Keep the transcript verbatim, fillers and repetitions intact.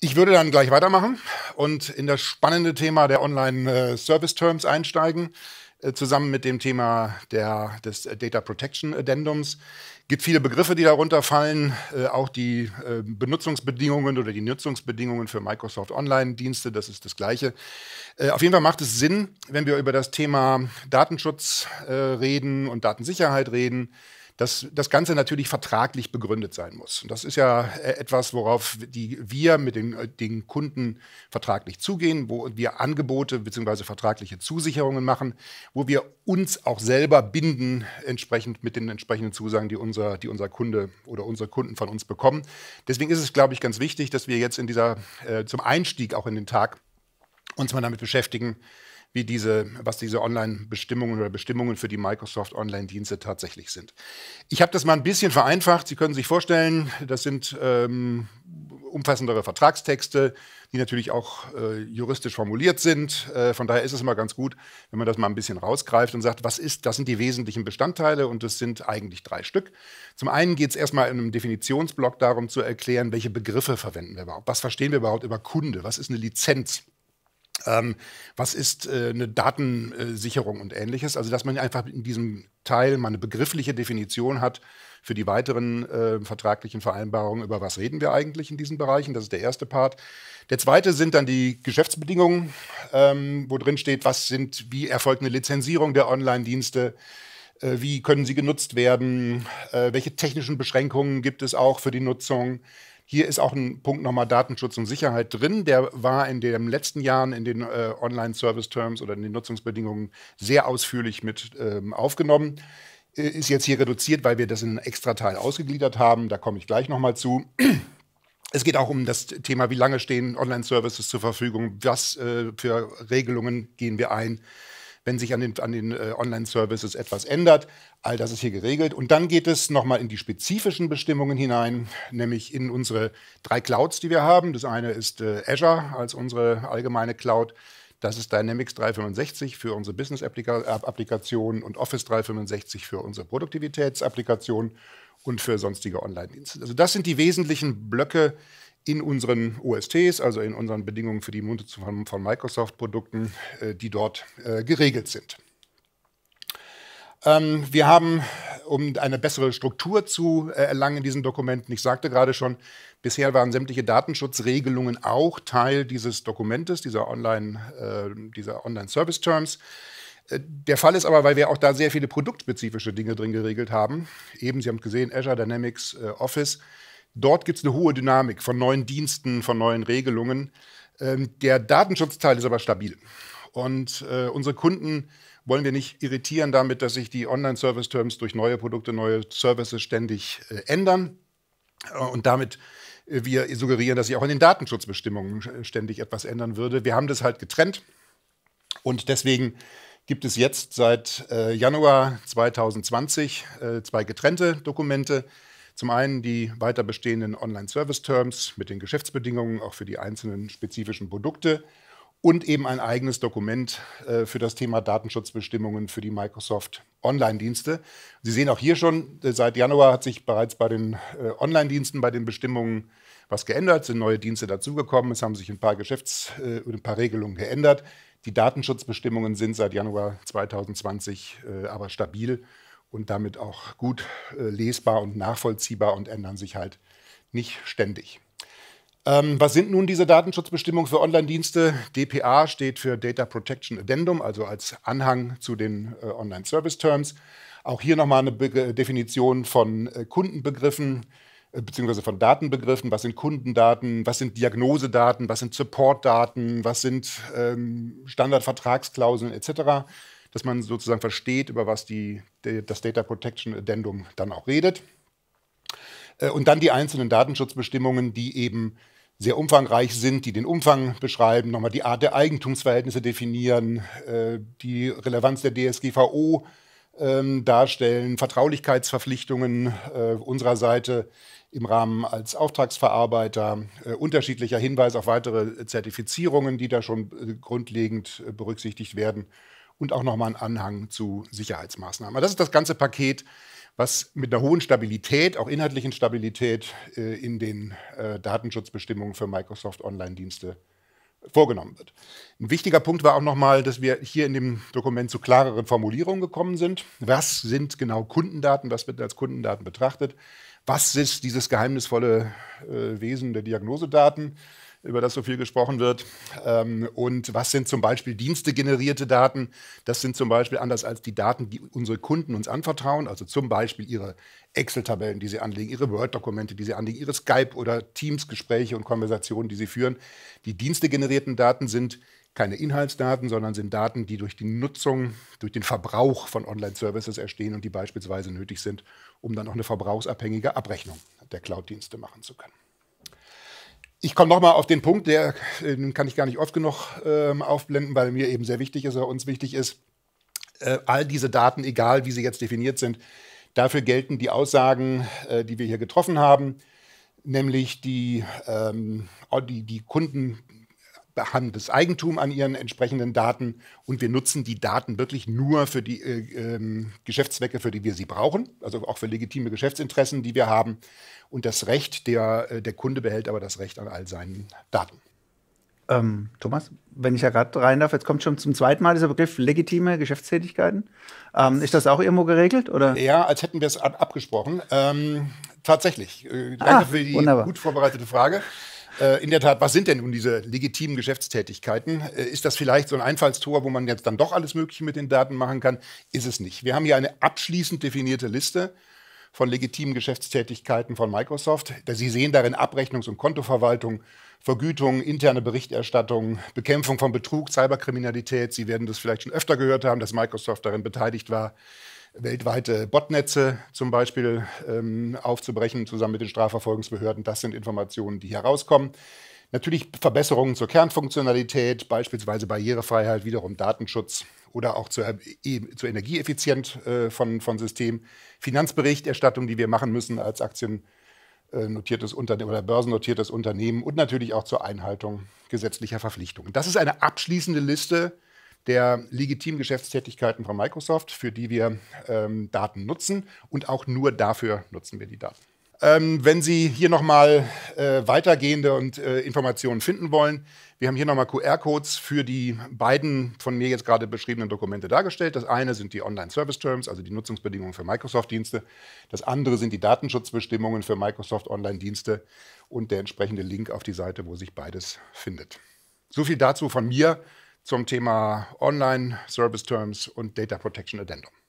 Ich würde dann gleich weitermachen und in das spannende Thema der Online Service Terms einsteigen, zusammen mit dem Thema der, des Data Protection Addendums. Es gibt viele Begriffe, die darunter fallen, äh, auch die äh, Benutzungsbedingungen oder die Nutzungsbedingungen für Microsoft-Online-Dienste, das ist das Gleiche. Äh, auf jeden Fall macht es Sinn, wenn wir über das Thema Datenschutz äh, reden und Datensicherheit reden, dass das Ganze natürlich vertraglich begründet sein muss. Und das ist ja etwas, worauf die, wir mit den, den Kunden vertraglich zugehen, wo wir Angebote bzw. vertragliche Zusicherungen machen, wo wir uns auch selber binden, entsprechend mit den entsprechenden Zusagen, die unser, die unser Kunde oder unsere Kunden von uns bekommen. Deswegen ist es, glaube ich, ganz wichtig, dass wir jetzt in dieser, äh, zum Einstieg auch in den Tag uns mal damit beschäftigen, wie diese, was diese Online-Bestimmungen oder Bestimmungen für die Microsoft-Online-Dienste tatsächlich sind. Ich habe das mal ein bisschen vereinfacht. Sie können sich vorstellen, das sind ähm, umfassendere Vertragstexte, die natürlich auch äh, juristisch formuliert sind. Äh, von daher ist es immer ganz gut, wenn man das mal ein bisschen rausgreift und sagt, was ist, das sind die wesentlichen Bestandteile, und das sind eigentlich drei Stück. Zum einen geht es erstmal in einem Definitionsblock darum zu erklären, welche Begriffe verwenden wir überhaupt. Was verstehen wir überhaupt über Kunde? Was ist eine Lizenz? Ähm, was ist äh, eine Datensicherung und Ähnliches? Also, dass man einfach in diesem Teil mal eine begriffliche Definition hat für die weiteren äh, vertraglichen Vereinbarungen, über was reden wir eigentlich in diesen Bereichen. Das ist der erste Part. Der zweite sind dann die Geschäftsbedingungen, ähm, wo drin steht, was sind, wie erfolgt eine Lizenzierung der Online-Dienste, äh, wie können sie genutzt werden, äh, welche technischen Beschränkungen gibt es auch für die Nutzung. Hier ist auch ein Punkt nochmal Datenschutz und Sicherheit drin. Der war in den letzten Jahren in den äh, Online-Service-Terms oder in den Nutzungsbedingungen sehr ausführlich mit ähm, aufgenommen. Äh, ist jetzt hier reduziert, weil wir das in einen Extrateil ausgegliedert haben. Da komme ich gleich nochmal zu. Es geht auch um das Thema, wie lange stehen Online-Services zur Verfügung, was äh, für Regelungen gehen wir ein, wenn sich an den, an den äh, Online-Services etwas ändert. All das ist hier geregelt. Und dann geht es nochmal in die spezifischen Bestimmungen hinein, nämlich in unsere drei Clouds, die wir haben. Das eine ist äh, Azure als unsere allgemeine Cloud. Das ist Dynamics dreihundertfünfundsechzig für unsere Business-Applikationen und Office dreihundertfünfundsechzig für unsere Produktivitätsapplikationen und für sonstige Online-Dienste. Also das sind die wesentlichen Blöcke in unseren O S Ts, also in unseren Bedingungen für die Nutzung von Microsoft-Produkten, die dort geregelt sind. Wir haben, um eine bessere Struktur zu erlangen in diesen Dokumenten, ich sagte gerade schon, bisher waren sämtliche Datenschutzregelungen auch Teil dieses Dokumentes, dieser Online, dieser Online-Service-Terms. Der Fall ist aber, weil wir auch da sehr viele produktspezifische Dinge drin geregelt haben, eben, Sie haben gesehen, Azure, Dynamics, Office. Dort gibt es eine hohe Dynamik von neuen Diensten, von neuen Regelungen. Ähm, der Datenschutzteil ist aber stabil. Und äh, unsere Kunden wollen wir nicht irritieren damit, dass sich die Online-Service-Terms durch neue Produkte, neue Services ständig äh, ändern. Äh, und damit äh, wir suggerieren, dass sich auch in den Datenschutzbestimmungen ständig etwas ändern würde. Wir haben das halt getrennt. Und deswegen gibt es jetzt seit äh, Januar zweitausendzwanzig äh, zwei getrennte Dokumente. Zum einen die weiter bestehenden Online-Service-Terms mit den Geschäftsbedingungen, auch für die einzelnen spezifischen Produkte, und eben ein eigenes Dokument äh, für das Thema Datenschutzbestimmungen für die Microsoft-Online-Dienste. Sie sehen auch hier schon, äh, seit Januar hat sich bereits bei den äh, Online-Diensten, bei den Bestimmungen was geändert, sind neue Dienste dazugekommen, es haben sich ein paar Geschäfts- äh, ein paar Regelungen geändert. Die Datenschutzbestimmungen sind seit Januar zweitausendzwanzig äh, aber stabil und damit auch gut äh, lesbar und nachvollziehbar und ändern sich halt nicht ständig. Ähm, was sind nun diese Datenschutzbestimmungen für Online-Dienste? D P A steht für Data Protection Addendum, also als Anhang zu den äh, Online-Service-Terms. Auch hier nochmal eine Be Definition von äh, Kundenbegriffen äh, bzw. von Datenbegriffen. Was sind Kundendaten? Was sind Diagnosedaten? Was sind Supportdaten? Was sind ähm, Standardvertragsklauseln et cetera? Dass man sozusagen versteht, über was die, das Data Protection Addendum dann auch redet. Und dann die einzelnen Datenschutzbestimmungen, die eben sehr umfangreich sind, die den Umfang beschreiben, nochmal die Art der Eigentumsverhältnisse definieren, die Relevanz der D S G V O darstellen, Vertraulichkeitsverpflichtungen unserer Seite im Rahmen als Auftragsverarbeiter, äh, unterschiedlicher Hinweis auf weitere Zertifizierungen, die da schon grundlegend berücksichtigt werden. Und auch nochmal einen Anhang zu Sicherheitsmaßnahmen. Das ist das ganze Paket, was mit einer hohen Stabilität, auch inhaltlichen Stabilität, in den Datenschutzbestimmungen für Microsoft-Online-Dienste vorgenommen wird. Ein wichtiger Punkt war auch nochmal, dass wir hier in dem Dokument zu klareren Formulierungen gekommen sind. Was sind genau Kundendaten? Was wird als Kundendaten betrachtet? Was ist dieses geheimnisvolle Wesen der Diagnosedaten, über das so viel gesprochen wird? Und was sind zum Beispiel dienstegenerierte Daten? Das sind zum Beispiel anders als die Daten, die unsere Kunden uns anvertrauen, also zum Beispiel ihre Excel-Tabellen, die sie anlegen, ihre Word-Dokumente, die sie anlegen, ihre Skype- oder Teams-Gespräche und Konversationen, die sie führen. Die dienstegenerierten Daten sind keine Inhaltsdaten, sondern sind Daten, die durch die Nutzung, durch den Verbrauch von Online-Services entstehen und die beispielsweise nötig sind, um dann auch eine verbrauchsabhängige Abrechnung der Cloud-Dienste machen zu können. Ich komme nochmal auf den Punkt, der, den kann ich gar nicht oft genug äh, aufblenden, weil mir eben sehr wichtig ist oder uns wichtig ist. Äh, all diese Daten, egal wie sie jetzt definiert sind, dafür gelten die Aussagen, äh, die wir hier getroffen haben, nämlich die, ähm, die, die Kunden haben das Eigentum an ihren entsprechenden Daten und wir nutzen die Daten wirklich nur für die äh, äh, Geschäftszwecke, für die wir sie brauchen, also auch für legitime Geschäftsinteressen, die wir haben. Und das Recht, der, der Kunde behält aber das Recht an all seinen Daten. Ähm, Thomas, wenn ich ja gerade rein darf, jetzt kommt schon zum zweiten Mal dieser Begriff legitime Geschäftstätigkeiten. Ähm, ist das auch irgendwo geregelt, oder? Ja, als hätten wir es ab abgesprochen. Ähm, tatsächlich. Äh, danke ah, für die wunderbar. gut vorbereitete Frage. Äh, in der Tat, was sind denn nun diese legitimen Geschäftstätigkeiten? Äh, ist das vielleicht so ein Einfallstor, wo man jetzt dann doch alles Mögliche mit den Daten machen kann? Ist es nicht. Wir haben hier eine abschließend definierte Liste von legitimen Geschäftstätigkeiten von Microsoft. Sie sehen darin Abrechnungs- und Kontoverwaltung, Vergütung, interne Berichterstattung, Bekämpfung von Betrug, Cyberkriminalität. Sie werden das vielleicht schon öfter gehört haben, dass Microsoft darin beteiligt war, weltweite Botnetze zum Beispiel ähm, aufzubrechen, zusammen mit den Strafverfolgungsbehörden. Das sind Informationen, die herauskommen. Natürlich Verbesserungen zur Kernfunktionalität, beispielsweise Barrierefreiheit, wiederum Datenschutz oder auch zur, zur Energieeffizienz äh, von, von Systemen. Finanzberichterstattung, die wir machen müssen als aktiennotiertes Unternehmen oder börsennotiertes Unternehmen und natürlich auch zur Einhaltung gesetzlicher Verpflichtungen. Das ist eine abschließende Liste der legitimen Geschäftstätigkeiten von Microsoft, für die wir ähm, Daten nutzen und auch nur dafür nutzen wir die Daten. Ähm, wenn Sie hier nochmal äh, weitergehende und, äh, Informationen finden wollen, wir haben hier nochmal Q R-Codes für die beiden von mir jetzt gerade beschriebenen Dokumente dargestellt. Das eine sind die Online Service Terms, also die Nutzungsbedingungen für Microsoft-Dienste. Das andere sind die Datenschutzbestimmungen für Microsoft-Online-Dienste und der entsprechende Link auf die Seite, wo sich beides findet. So viel dazu von mir zum Thema Online Service Terms und Data Protection Addendum.